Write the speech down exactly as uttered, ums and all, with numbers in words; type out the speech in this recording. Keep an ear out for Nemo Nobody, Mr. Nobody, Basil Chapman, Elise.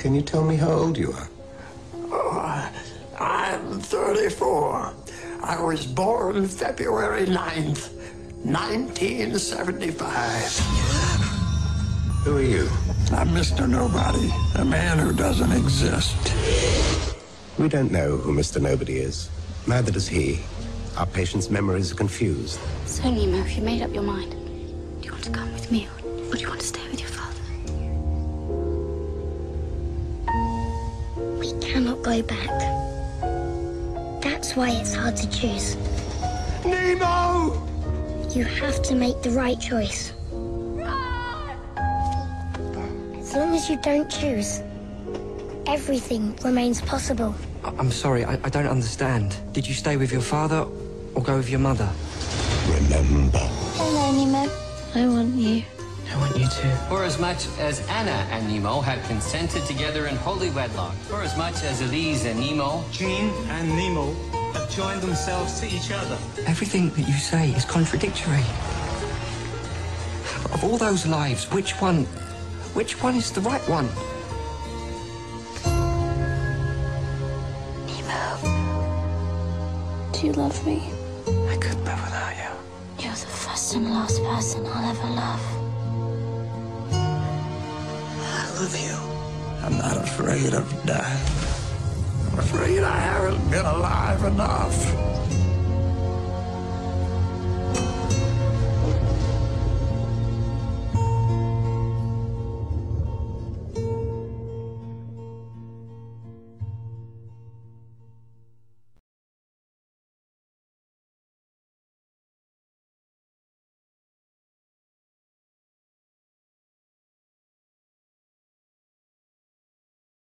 Can you tell me how old you are? Uh, I'm thirty-four. I was born February ninth, nineteen seventy-five. Who are you? I'm Mister Nobody, a man who doesn't exist. We don't know who Mister Nobody is. Neither does he. Our patient's memories are confused. So, Nemo, have you made up your mind? Do you want to come with me, or do you want to stay with your father? We cannot go back. That's why it's hard to choose. Nemo! You have to make the right choice. As long as you don't choose, everything remains possible. I'm sorry, I, I don't understand. Did you stay with your father or go with your mother? Remember. Hello, Nemo. I want you. I want you too. For as much as Anna and Nemo have consented together in holy wedlock, for as much as Elise and Nemo, Jean and Nemo have joined themselves to each other. Everything that you say is contradictory. Of all those lives, which one... Which one is the right one? Nemo, do you love me? I couldn't live without you. You're the first and last person I'll ever love. I love you. I'm not afraid of dying. I'm afraid I haven't been alive enough.